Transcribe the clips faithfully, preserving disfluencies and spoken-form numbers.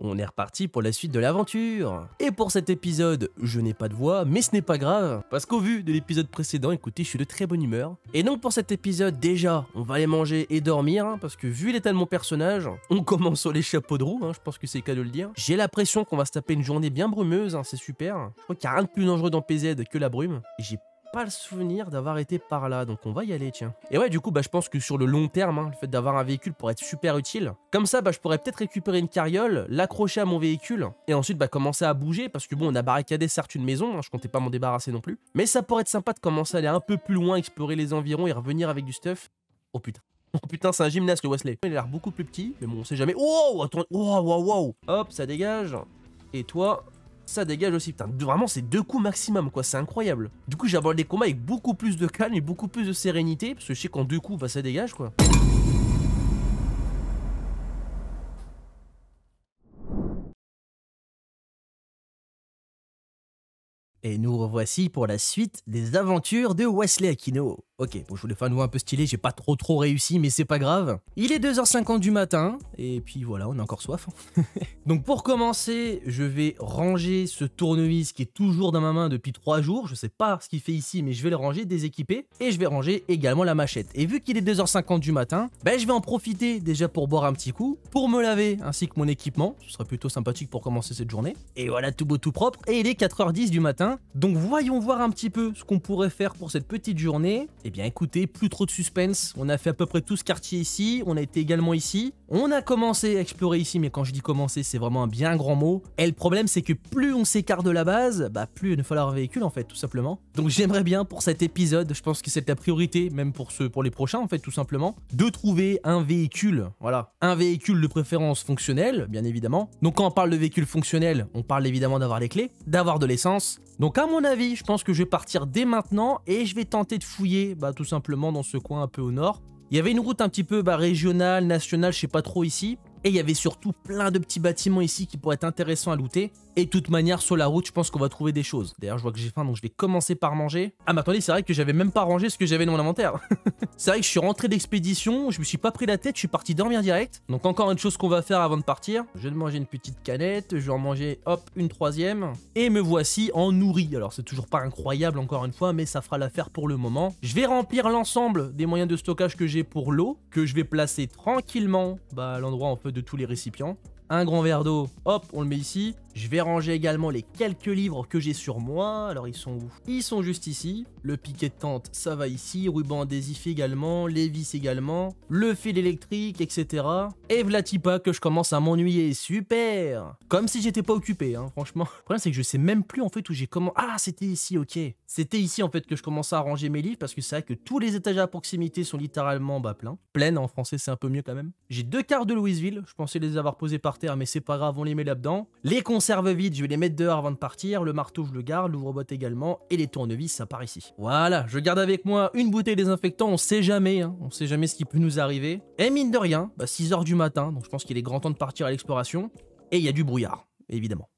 on est reparti pour la suite de l'aventure. Et pour cet épisode, je n'ai pas de voix, mais ce n'est pas grave, parce qu'au vu de l'épisode précédent, écoutez, je suis de très bonne humeur. Et donc pour cet épisode, déjà, on va aller manger et dormir, hein, parce que vu l'état de mon personnage, on commence sur les chapeaux de roue, hein, je pense que c'est le cas de le dire. J'ai l'impression qu'on va se taper une journée bien brumeuse, hein, c'est super. Je crois qu'il n'y a rien de plus dangereux dans P Z que la brume. Et j'ai pas le souvenir d'avoir été par là, donc on va y aller, tiens. Et ouais, du coup, bah, je pense que sur le long terme, hein, le fait d'avoir un véhicule pourrait être super utile. Comme ça, bah, je pourrais peut-être récupérer une carriole, l'accrocher à mon véhicule, et ensuite, bah, commencer à bouger, parce que bon, on a barricadé certes une maison, hein, je comptais pas m'en débarrasser non plus. Mais ça pourrait être sympa de commencer à aller un peu plus loin, explorer les environs et revenir avec du stuff. Oh putain. Oh putain, c'est un gymnaste, le Wesley. Il a l'air beaucoup plus petit, mais bon, on sait jamais. Oh, attends, wow, wow, wow. Hop, ça dégage. Et toi, ça dégage aussi. Putain, vraiment, c'est deux coups maximum, quoi. C'est incroyable. Du coup, j'aborde les combats avec beaucoup plus de calme et beaucoup plus de sérénité, parce que je sais qu'en deux coups, bah, ça dégage, quoi. Et nous revoici pour la suite des aventures de Wesley Aquino. Ok, bon, je voulais faire un nouveau un peu stylé, j'ai pas trop trop réussi, mais c'est pas grave. Il est deux heures cinquante du matin, et puis voilà, on a encore soif. Donc pour commencer, je vais ranger ce tournevis qui est toujours dans ma main depuis trois jours. Je sais pas ce qu'il fait ici, mais je vais le ranger, déséquiper. Et je vais ranger également la machette. Et vu qu'il est deux heures cinquante du matin, ben, je vais en profiter déjà pour boire un petit coup, pour me laver, ainsi que mon équipement. Ce serait plutôt sympathique pour commencer cette journée. Et voilà, tout beau, tout propre. Et il est quatre heures dix du matin. Donc voyons voir un petit peu ce qu'on pourrait faire pour cette petite journée. Et Eh bien écoutez, plus trop de suspense, on a fait à peu près tout ce quartier ici, on a été également ici, on a commencé à explorer ici, mais quand je dis commencer, c'est vraiment un bien grand mot. Et le problème, c'est que plus on s'écarte de la base, bah plus il nous falloir un véhicule en fait, tout simplement. Donc j'aimerais bien pour cet épisode, je pense que c'est la priorité, même pour, ce, pour les prochains en fait, tout simplement, de trouver un véhicule, voilà. Un véhicule de préférence fonctionnel, bien évidemment. Donc quand on parle de véhicule fonctionnel, on parle évidemment d'avoir les clés, d'avoir de l'essence. Donc à mon avis, je pense que je vais partir dès maintenant et je vais tenter de fouiller bah, tout simplement dans ce coin un peu au nord. Il y avait une route un petit peu bah, régionale, nationale, je sais pas trop ici. Et il y avait surtout plein de petits bâtiments ici qui pourraient être intéressants à looter. Et de toute manière, sur la route, je pense qu'on va trouver des choses. D'ailleurs, je vois que j'ai faim, donc je vais commencer par manger. Ah mais attendez, c'est vrai que j'avais même pas rangé ce que j'avais dans mon inventaire. C'est vrai que je suis rentré d'expédition, je me suis pas pris la tête, je suis parti dormir direct. Donc encore une chose qu'on va faire avant de partir. Je vais manger une petite canette, je vais en manger, hop, une troisième. Et me voici en nourri. Alors c'est toujours pas incroyable encore une fois, mais ça fera l'affaire pour le moment. Je vais remplir l'ensemble des moyens de stockage que j'ai pour l'eau, que je vais placer tranquillement bah, à l'endroit en fait de tous les récipients. Un grand verre d'eau, hop, on le met ici. Je vais ranger également les quelques livres que j'ai sur moi. Alors ils sont où? Ils sont juste ici. Le piquet de tente, ça va ici. Ruban adhésif également, les vis également, le fil électrique, et cetera. Et vlatipa que je commence à m'ennuyer. Super! Comme si j'étais pas occupé, hein, franchement. Le problème c'est que je sais même plus en fait où j'ai commencé. Ah, c'était ici, ok. C'était ici en fait que je commençais à ranger mes livres parce que c'est vrai que tous les étagères à proximité sont littéralement bah, pleins. Pleines en français, c'est un peu mieux quand même. J'ai deux cartes de Louisville. Je pensais les avoir posées par mais c'est pas grave, on les met là-dedans. Les conserves vides, je vais les mettre dehors avant de partir. Le marteau, je le garde, l'ouvre-boîte également. Et les tournevis, ça part ici. Voilà, je garde avec moi une bouteille désinfectant. On sait jamais, hein. On sait jamais ce qui peut nous arriver. Et mine de rien, bah six heures du matin, donc je pense qu'il est grand temps de partir à l'exploration. Et il y a du brouillard, évidemment.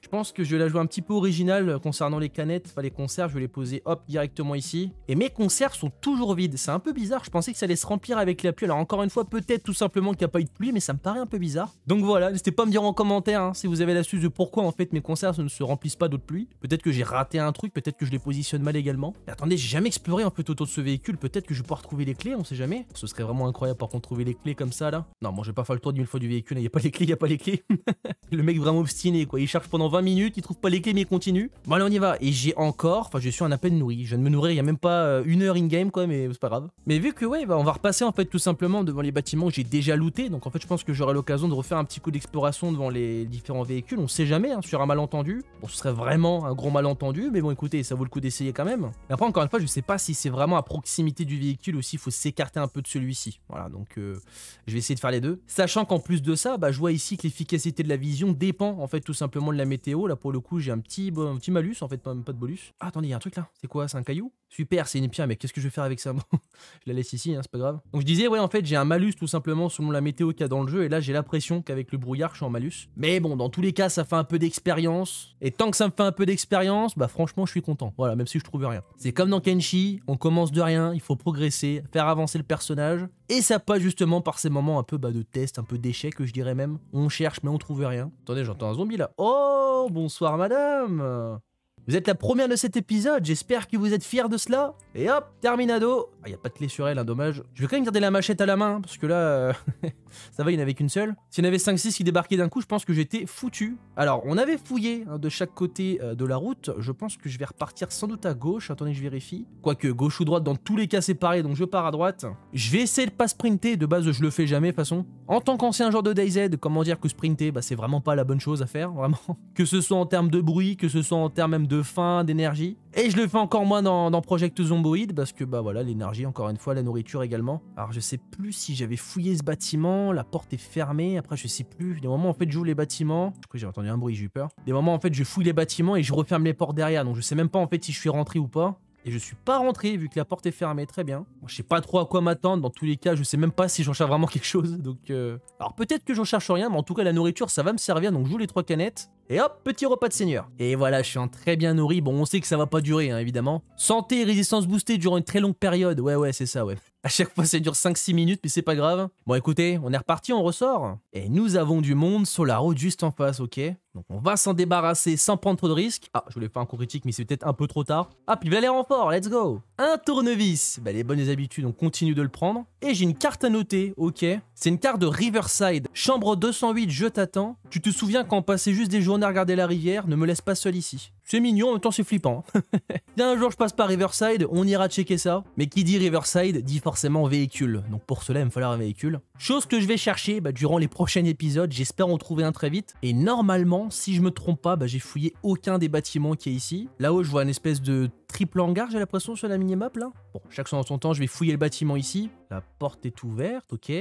Je pense que je vais la jouer un petit peu originale concernant les canettes, enfin les conserves, je vais les poser hop directement ici. Et mes conserves sont toujours vides, c'est un peu bizarre, je pensais que ça allait se remplir avec la pluie. Alors encore une fois, peut-être tout simplement qu'il n'y a pas eu de pluie, mais ça me paraît un peu bizarre. Donc voilà, n'hésitez pas à me dire en commentaire hein, si vous avez l'astuce de pourquoi en fait mes conserves ne se remplissent pas d'eau de pluie. Peut-être que j'ai raté un truc, peut-être que je les positionne mal également. Mais attendez, j'ai jamais exploré un peu autour de ce véhicule, peut-être que je vais pouvoir trouver les clés, on sait jamais. Ce serait vraiment incroyable par contre trouver les clés comme ça là. Non, bon, je vais pas faire le tour d'une fois du véhicule, il n'y a pas les clés, il n'y a pas les clés. Le mec vraiment obstiné quoi, il cherche pendant vingt minutes, il trouve pas les clés mais il continue. Bon allez on y va. Et j'ai encore, enfin je suis en à peine nourri. Je viens de me nourrir il y a même pas une heure in-game quoi, mais c'est pas grave. Mais vu que ouais bah on va repasser en fait tout simplement devant les bâtiments que j'ai déjà looté. Donc en fait je pense que j'aurai l'occasion de refaire un petit coup d'exploration devant les différents véhicules. On sait jamais hein, sur un malentendu. Bon ce serait vraiment un gros malentendu, mais bon écoutez ça vaut le coup d'essayer quand même. Et après encore une fois je sais pas si c'est vraiment à proximité du véhicule ou s'il faut s'écarter un peu de celui-ci. Voilà donc euh, je vais essayer de faire les deux. Sachant qu'en plus de ça bah je vois ici que l'efficacité de la vision dépend en fait tout simplement de la météo. Là pour le coup j'ai un petit, un petit malus en fait, pas, pas de bonus. Ah attendez, il y a un truc là, c'est quoi? C'est un caillou? Super, c'est une pierre, mais qu'est-ce que je vais faire avec ça? Je la laisse ici, hein, c'est pas grave. Donc je disais ouais en fait j'ai un malus tout simplement selon la météo qu'il y a dans le jeu. Et là j'ai l'impression qu'avec le brouillard je suis en malus. Mais bon dans tous les cas ça fait un peu d'expérience. Et tant que ça me fait un peu d'expérience, bah franchement je suis content. Voilà, même si je trouve rien. C'est comme dans Kenshi, on commence de rien, il faut progresser, faire avancer le personnage. Et ça passe justement par ces moments un peu bah, de test, un peu d'échec, je dirais même. On cherche mais on trouve rien. Attendez, j'entends un zombie là. Oh, bonsoir madame. Vous êtes la première de cet épisode, j'espère que vous êtes fiers de cela. Et hop, terminado. Ah, y a pas de clé sur elle, hein, dommage. Je vais quand même garder la machette à la main, parce que là, euh, ça va, il n'y en avait qu'une seule. S'il y en avait cinq six qui débarquaient d'un coup, je pense que j'étais foutu. Alors, on avait fouillé hein, de chaque côté euh, de la route. Je pense que je vais repartir sans doute à gauche. Attendez, je vérifie. Quoique, gauche ou droite, dans tous les cas, c'est pareil, donc je pars à droite. Je vais essayer de pas sprinter, de base, je le fais jamais, de toute façon. En tant qu'ancien joueur de DayZ, comment dire que sprinter, bah, c'est vraiment pas la bonne chose à faire, vraiment. Que ce soit en termes de bruit, que ce soit en termes même de faim, d'énergie. Et je le fais encore moins dans, dans Project Zomboid, parce que bah voilà, l'énergie, encore une fois, la nourriture également. Alors je sais plus si j'avais fouillé ce bâtiment, la porte est fermée, après je sais plus. Des moments en fait je joue les bâtiments, je crois que j'ai entendu un bruit, j'ai eu peur. Des moments en fait je fouille les bâtiments et je referme les portes derrière, donc je sais même pas en fait si je suis rentré ou pas. Et je suis pas rentré vu que la porte est fermée, très bien. Bon, je sais pas trop à quoi m'attendre, dans tous les cas je sais même pas si j'en cherche vraiment quelque chose, donc euh... alors peut-être que j'en cherche rien, mais en tout cas la nourriture ça va me servir, donc je joue les trois canettes. Et hop, petit repas de seigneur. Et voilà, je suis en très bien nourri. Bon, on sait que ça va pas durer, hein, évidemment. Santé et résistance boostée durant une très longue période. Ouais, ouais, c'est ça, ouais. À chaque fois, ça dure cinq six minutes, mais c'est pas grave. Bon, écoutez, on est reparti, on ressort. Et nous avons du monde sur la route juste en face, ok. Donc, on va s'en débarrasser sans prendre trop de risques. Ah, je voulais faire un coup critique, mais c'est peut-être un peu trop tard. Ah, puis voilà les renforts, let's go. Un tournevis. Bah, les bonnes habitudes, on continue de le prendre. Et j'ai une carte à noter, ok. C'est une carte de Riverside. Chambre deux cent huit, je t'attends. Tu te souviens quand on passait juste des journées à regarder la rivière, ne me laisse pas seul ici. C'est mignon, en même temps c'est flippant. Il y a un jour je passe par Riverside, on ira checker ça. Mais qui dit Riverside dit forcément véhicule. Donc pour cela il me falloir un véhicule. Chose que je vais chercher bah, durant les prochains épisodes, j'espère en trouver un très vite. Et normalement, si je me trompe pas, bah, j'ai fouillé aucun des bâtiments qui est ici. Là-haut je vois une espèce de triple hangar, j'ai l'impression, sur la minimap là. Bon, chaque fois en son temps je vais fouiller le bâtiment ici. La porte est ouverte, ok.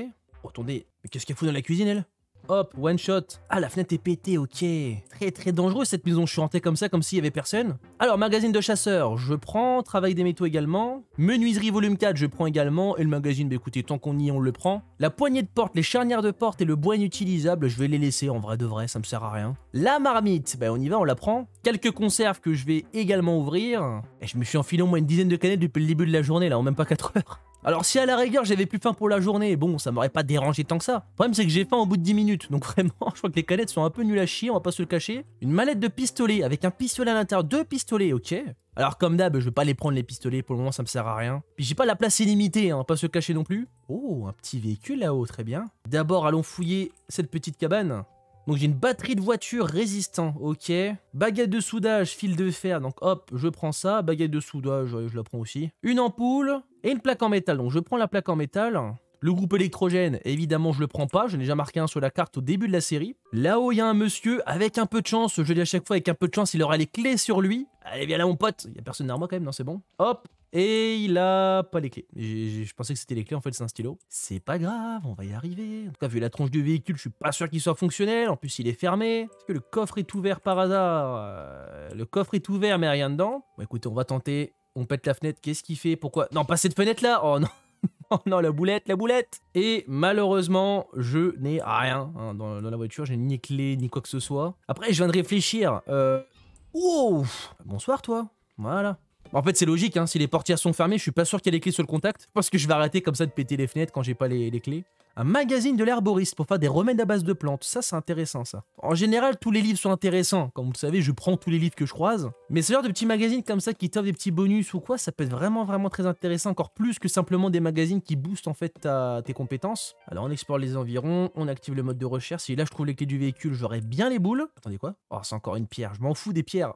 Oh, attendez, mais qu'est-ce qu'elle fout dans la cuisine elle ? Hop, one shot. Ah, la fenêtre est pétée, ok. Très très dangereux cette maison, je suis rentré comme ça, comme s'il y avait personne. Alors, magazine de chasseurs, je prends. Travail des métaux également. Menuiserie volume quatre, je prends également. Et le magazine, bah écoutez, tant qu'on y est, on le prend. La poignée de porte, les charnières de porte et le bois inutilisable, je vais les laisser en vrai de vrai, ça me sert à rien. La marmite, bah on y va, on la prend. Quelques conserves que je vais également ouvrir. Et je me suis enfilé au moins une dizaine de canettes depuis le début de la journée, là, en même pas quatre heures. Alors si à la rigueur j'avais plus faim pour la journée, bon ça m'aurait pas dérangé tant que ça. Le problème c'est que j'ai faim au bout de dix minutes, donc vraiment je crois que les canettes sont un peu nulles à chier, on va pas se le cacher. Une mallette de pistolet avec un pistolet à l'intérieur, deux pistolets, ok. Alors comme d'hab, je vais pas les prendre les pistolets, pour le moment ça me sert à rien. Puis j'ai pas la place illimitée, hein, on va pas se le cacher non plus. Oh, un petit véhicule là-haut, très bien. D'abord allons fouiller cette petite cabane. Donc j'ai une batterie de voiture résistant, ok. Baguette de soudage, fil de fer, donc hop, je prends ça. Baguette de soudage, je la prends aussi. Une ampoule et une plaque en métal, donc je prends la plaque en métal. Le groupe électrogène, évidemment je le prends pas, je n'ai déjà marqué un sur la carte au début de la série. Là-haut il y a un monsieur, avec un peu de chance, je dis à chaque fois avec un peu de chance, il aura les clés sur lui. Allez viens là mon pote, il n'y a personne derrière moi quand même, non c'est bon. Hop, et il a pas les clés. Je pensais que c'était les clés, en fait c'est un stylo. C'est pas grave, on va y arriver. En tout cas vu la tronche du véhicule, je suis pas sûr qu'il soit fonctionnel. En plus il est fermé. Est-ce que le coffre est ouvert par hasard? euh, Le coffre est ouvert mais rien dedans. Bon écoutez, on va tenter. On pète la fenêtre, qu'est-ce qu'il fait? Pourquoi? Non pas cette fenêtre là. Oh non. Oh non, la boulette, la boulette. Et malheureusement, je n'ai rien hein, dans, dans la voiture, j'ai ni clé, ni quoi que ce soit. Après, je viens de réfléchir. Euh... Wow. Bonsoir toi. Voilà. En fait, c'est logique, hein, si les portières sont fermées, je suis pas sûr qu'il y ait les clés sur le contact. Parce que je vais arrêter comme ça de péter les fenêtres quand j'ai pas les, les clés. Un magazine de l'herboriste pour faire des remèdes à base de plantes. Ça, c'est intéressant, ça. En général, tous les livres sont intéressants. Comme vous le savez, je prends tous les livres que je croise. Mais ce genre de petits magazines comme ça qui t'offrent des petits bonus ou quoi, ça peut être vraiment, vraiment très intéressant. Encore plus que simplement des magazines qui boostent, en fait, ta, tes compétences. Alors, on explore les environs, on active le mode de recherche. Si là, je trouve les clés du véhicule, j'aurai bien les boules. Attendez, quoi? Oh, c'est encore une pierre. Je m'en fous des pierres.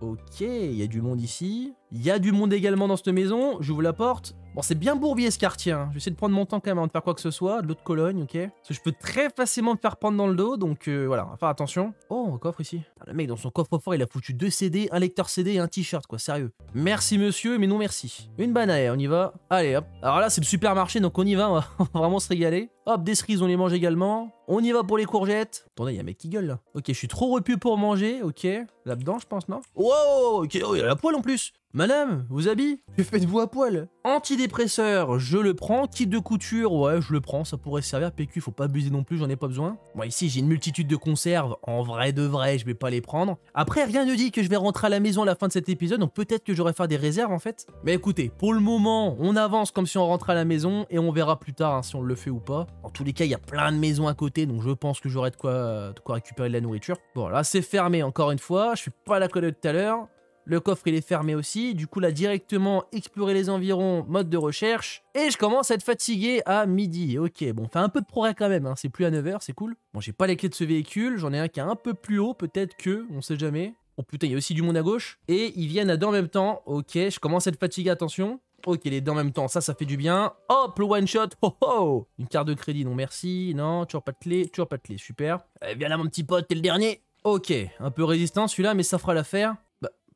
Ok, il y a du monde ici. Il y a du monde également dans cette maison. J'ouvre la porte. Bon, c'est bien bourbier ce quartier, hein. Je vais essayer de prendre mon temps quand même avant de faire quoi que ce soit. De l'eau de Cologne, ok. Parce que je peux très facilement me faire prendre dans le dos, donc euh, voilà, on va faire attention. Oh, un coffre ici. Ah, le mec, dans son coffre-fort, il a foutu deux C D, un lecteur C D et un t-shirt, quoi, sérieux. Merci monsieur, mais non merci. Une banane, on y va. Allez, hop. Alors là, c'est le supermarché, donc on y va, on va vraiment se régaler. Hop, des cerises, on les mange également. On y va pour les courgettes. Attendez, il y a un mec qui gueule là. Ok, je suis trop repu pour manger, ok. Là-dedans, je pense, non? Wow, ok, oh, il y a la poêle en plus. Madame, vos habits? Faites-vous à poil. Antidépresseur, je le prends. Kit de couture, ouais, je le prends, ça pourrait servir. P Q, faut pas abuser non plus, j'en ai pas besoin. Moi, bon, ici, j'ai une multitude de conserves. En vrai de vrai, je vais pas les prendre. Après, rien ne dit que je vais rentrer à la maison à la fin de cet épisode, donc peut-être que j'aurai faire des réserves en fait. Mais écoutez, pour le moment, on avance comme si on rentrait à la maison et on verra plus tard hein, si on le fait ou pas. En tous les cas, il y a plein de maisons à côté, donc je pense que j'aurai de quoi, euh, de quoi récupérer de la nourriture. Bon, là, c'est fermé encore une fois. Je suis pas à la colle de tout à l'heure. Le coffre il est fermé aussi, du coup là directement explorer les environs, mode de recherche, et je commence à être fatigué à midi. Ok, bon, fait un peu de progrès quand même, hein. C'est plus à neuf heures, c'est cool. Bon, j'ai pas les clés de ce véhicule, j'en ai un qui est un peu plus haut, peut-être que, on sait jamais. Oh putain, il y a aussi du monde à gauche, et ils viennent à deux en même temps. Ok, je commence à être fatigué, attention. Ok, les deux en même temps, ça, ça fait du bien. Hop, le one shot, oh oh. Une carte de crédit, non merci, non, toujours pas de clé, toujours pas de clé, super. Eh bien là mon petit pote, t'es le dernier. Ok, un peu résistant celui-là, mais ça fera l'affaire.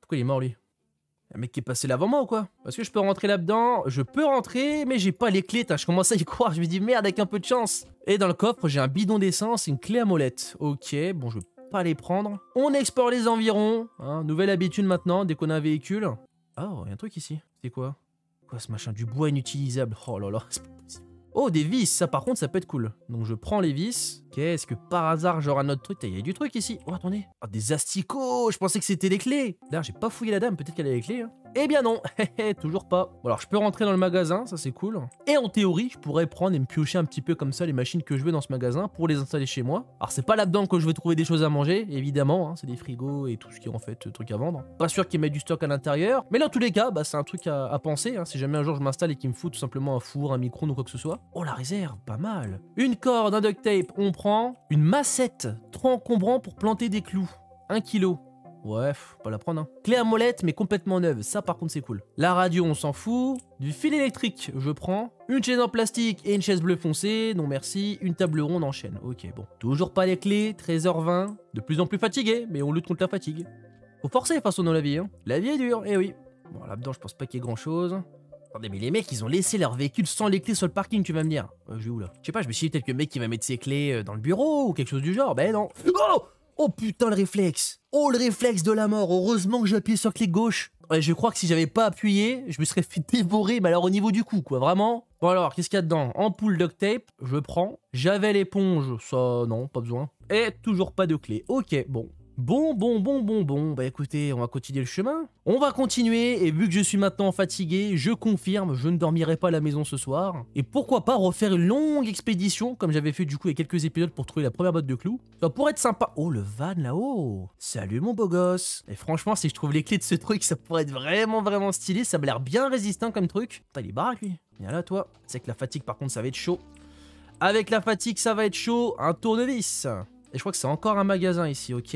Pourquoi il est mort lui? Un mec qui est passé là avant moi ou quoi? Parce que je peux rentrer là-dedans, je peux rentrer, mais j'ai pas les clés, tain, je commence à y croire, je me dis merde avec un peu de chance. Et dans le coffre, j'ai un bidon d'essence et une clé à molette. Ok, bon je vais pas les prendre. On explore les environs, hein, nouvelle habitude maintenant, dès qu'on a un véhicule. Oh, il y a un truc ici, c'est quoi? Quoi ce machin, du bois inutilisable? Oh là là, c'est pas possible. Oh, des vis, ça par contre ça peut être cool. Donc je prends les vis. Qu'est-ce que par hasard j'aurai un autre truc? Il y a du truc ici. Oh attendez. Oh, des asticots. Je pensais que c'était les clés. D'ailleurs j'ai pas fouillé la dame, peut-être qu'elle a les clés. Hein. Eh bien non, toujours pas. Bon, alors je peux rentrer dans le magasin, ça c'est cool. Et en théorie, je pourrais prendre et me piocher un petit peu comme ça les machines que je veux dans ce magasin pour les installer chez moi. Alors c'est pas là-dedans que je vais trouver des choses à manger, évidemment. Hein, c'est des frigos et tout ce qui est en fait truc à vendre. Pas sûr qu'ils mettent du stock à l'intérieur. Mais dans tous les cas, bah, c'est un truc à, à penser. Hein, si jamais un jour je m'installe et qu'il me fout tout simplement un four, un micro ou quoi que ce soit. Oh la réserve, pas mal. Une corde, un duct tape, on prend. Une massette, trop encombrant pour planter des clous. Un kilo. Ouais, faut pas la prendre. Hein. Clé à molette, mais complètement neuve. Ça, par contre, c'est cool. La radio, on s'en fout. Du fil électrique, je prends. Une chaise en plastique et une chaise bleue foncée. Non, merci. Une table ronde en chaîne. Ok, bon. Toujours pas les clés. treize heures vingt. De plus en plus fatigué, mais on lutte contre la fatigue. Faut forcer, façon dans la vie. Hein. La vie est dure, eh oui. Bon, là-dedans, je pense pas qu'il y ait grand-chose. Attendez, mais les mecs, ils ont laissé leur véhicule sans les clés sur le parking, tu vas me dire. Euh, je vais où, là? Je sais pas, je me suis dit peut-être que le mec, il va mettre ses clés dans le bureau ou quelque chose du genre. Ben non. Oh! Oh putain, le réflexe! Oh, le réflexe de la mort! Heureusement que j'ai appuyé sur clé gauche. Ouais, je crois que si j'avais pas appuyé, je me serais fait dévorer, mais alors au niveau du cou, quoi, vraiment. Bon alors, qu'est-ce qu'il y a dedans? Ampoule duct tape, je prends. J'avais l'éponge, ça, non, pas besoin. Et toujours pas de clé. Ok, bon. Bon, bon, bon, bon, bon. Bah écoutez, on va continuer le chemin. On va continuer, et vu que je suis maintenant fatigué, je confirme, je ne dormirai pas à la maison ce soir. Et pourquoi pas refaire une longue expédition, comme j'avais fait du coup il y a quelques épisodes pour trouver la première botte de clous. Ça pourrait être sympa. Oh, le van là-haut. Salut mon beau gosse. Et franchement, si je trouve les clés de ce truc, ça pourrait être vraiment, vraiment stylé. Ça m'a l'air bien résistant comme truc. Putain, il est baraque lui. Viens là, toi. C'est que la fatigue, par contre, ça va être chaud. Avec la fatigue, ça va être chaud. Un tournevis. Et je crois que c'est encore un magasin ici, ok.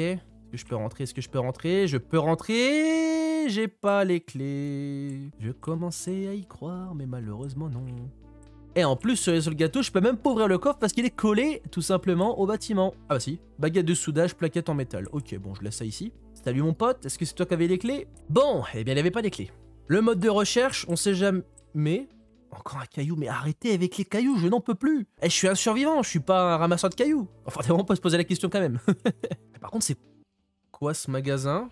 Est-ce que je peux rentrer? Est-ce que je peux rentrer? Je peux rentrer. J'ai pas les clés. Je commençais à y croire, mais malheureusement non. Et en plus, sur le gâteau, je peux même pas ouvrir le coffre parce qu'il est collé tout simplement au bâtiment. Ah bah si. Baguette de soudage, plaquette en métal. Ok, bon, je laisse ça ici. Salut mon pote, est-ce que c'est toi qui avais les clés? Bon, eh bien il avait pas les clés. Le mode de recherche, on sait jamais... Encore un caillou, mais arrêtez avec les cailloux, je n'en peux plus. Et je suis un survivant, je suis pas un ramasseur de cailloux. Enfin, on peut se poser la question quand même. Par contre, c'est... quoi ce magasin?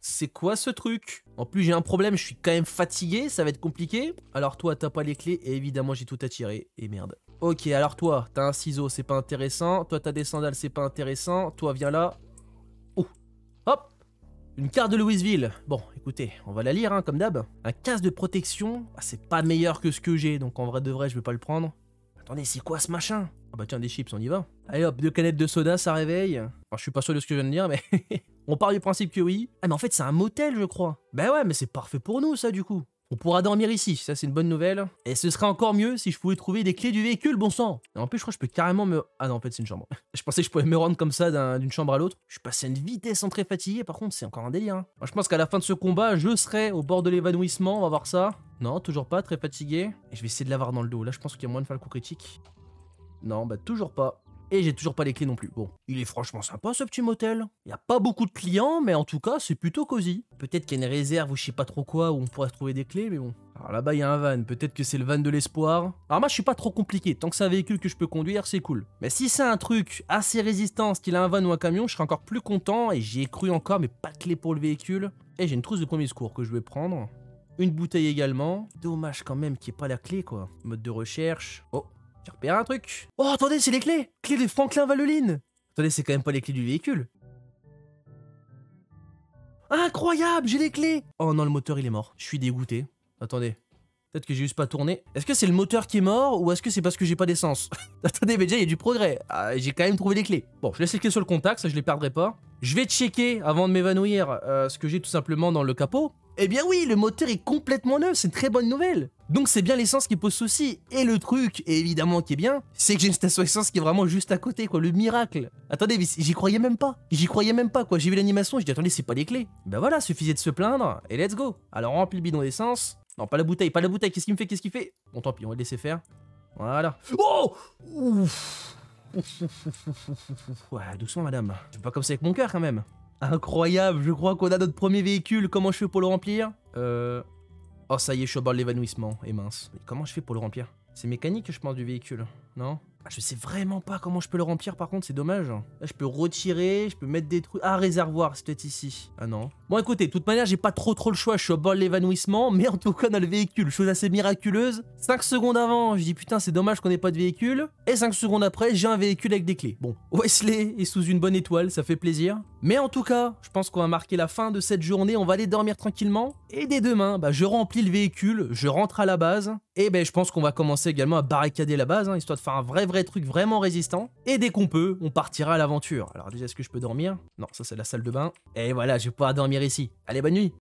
C'est quoi ce truc? En plus, j'ai un problème, je suis quand même fatigué, ça va être compliqué. Alors toi, t'as pas les clés, et évidemment, j'ai tout à tirer. Et merde. Ok, alors toi, t'as un ciseau, c'est pas intéressant. Toi, t'as des sandales, c'est pas intéressant. Toi, viens là. Oh. Hop. Une carte de Louisville. Bon, écoutez, on va la lire, hein, comme d'hab. Un casque de protection, ah, c'est pas meilleur que ce que j'ai, donc en vrai de vrai, je vais pas le prendre. Attendez, c'est quoi ce machin? Ah bah tiens, des chips, on y va. Allez hop, deux canettes de soda, ça réveille. Enfin, je suis pas sûr de ce que je viens de dire, mais... on part du principe que oui. Ah mais en fait, c'est un motel, je crois. Bah ouais, mais c'est parfait pour nous, ça, du coup. On pourra dormir ici, ça, c'est une bonne nouvelle. Et ce serait encore mieux si je pouvais trouver des clés du véhicule, bon sang. Et en plus, je crois que je peux carrément me... Ah non, en fait, c'est une chambre. Je pensais que je pouvais me rendre comme ça d'une un, chambre à l'autre. Je suis passé à une vitesse en très fatigué, par contre, c'est encore un délire. Hein. Moi, je pense qu'à la fin de ce combat, je serai au bord de l'évanouissement, on va voir ça. Non, toujours pas, très fatigué. Et je vais essayer de l'avoir dans le dos, là, je pense qu'il y a moyen de faire le coup critique. Non, bah toujours pas. Et j'ai toujours pas les clés non plus. Bon, il est franchement sympa ce petit motel. Il n'y a pas beaucoup de clients, mais en tout cas, c'est plutôt cosy. Peut-être qu'il y a une réserve ou je sais pas trop quoi où on pourrait trouver des clés, mais bon. Alors là-bas, il y a un van. Peut-être que c'est le van de l'espoir. Alors moi, je suis pas trop compliqué. Tant que c'est un véhicule que je peux conduire, c'est cool. Mais si c'est un truc assez résistant, qu'il a un van ou un camion, je serais encore plus content. Et j'y ai cru encore, mais pas de clé pour le véhicule. Et j'ai une trousse de premier secours que je vais prendre. Une bouteille également. Dommage quand même qu'il n'y ait pas la clé, quoi. Mode de recherche. Oh, j'ai repéré un truc. Oh, attendez, c'est les clés. Clés de Franklin Valeline. Attendez, c'est quand même pas les clés du véhicule. Incroyable, j'ai les clés. Oh non, le moteur, il est mort. Je suis dégoûté. Attendez. Peut-être que j'ai juste pas tourné. Est-ce que c'est le moteur qui est mort ou est-ce que c'est parce que j'ai pas d'essence? Attendez, mais déjà, il y a du progrès. Ah, j'ai quand même trouvé les clés. Bon, je laisse les clés sur le contact, ça je les perdrai pas. Je vais checker avant de m'évanouir euh, ce que j'ai tout simplement dans le capot. Eh bien oui, le moteur est complètement neuf, c'est une très bonne nouvelle. Donc c'est bien l'essence qui pose souci. Et le truc, évidemment, qui est bien, c'est que j'ai une station essence qui est vraiment juste à côté, quoi. Le miracle. Attendez, mais j'y croyais même pas. J'y croyais même pas, quoi. J'ai vu l'animation, j'ai dit, attendez, c'est pas les clés. Ben voilà, suffisait de se plaindre et let's go. Alors on remplit le bidon d'essence. Non, pas la bouteille, pas la bouteille, qu'est-ce qu'il me fait, qu'est-ce qu'il fait? Bon, tant pis, on va le laisser faire. Voilà. Oh! Ouf. Ouais, doucement, madame. Je fais pas comme ça avec mon cœur, quand même. Incroyable, je crois qu'on a notre premier véhicule. Comment je fais pour le remplir? Euh... Oh, ça y est, je suis au bord de l'évanouissement. Et mince. Mais comment je fais pour le remplir? C'est mécanique, je pense, du véhicule, non? Ah, je sais vraiment pas comment je peux le remplir, par contre, c'est dommage. Là, je peux retirer, je peux mettre des trucs... Ah, réservoir, c'est peut-être ici. Ah non. Bon, écoutez, de toute manière, j'ai pas trop trop le choix, je suis au bord de l'évanouissement, mais en tout cas, on a le véhicule, chose assez miraculeuse. cinq secondes avant, je dis, putain, c'est dommage qu'on ait pas de véhicule. Et cinq secondes après, j'ai un véhicule avec des clés. Bon, Wesley est sous une bonne étoile, ça fait plaisir. Mais en tout cas, je pense qu'on va marquer la fin de cette journée, on va aller dormir tranquillement. Et dès demain, bah, je remplis le véhicule, je rentre à la base. Et ben, bah, je pense qu'on va commencer également à barricader la base, hein, histoire de faire un vrai, vrai truc vraiment résistant. Et dès qu'on peut, on partira à l'aventure. Alors déjà, est-ce que je peux dormir? Non, ça c'est la salle de bain. Et voilà, je vais pouvoir dormir ici. Allez, bonne nuit.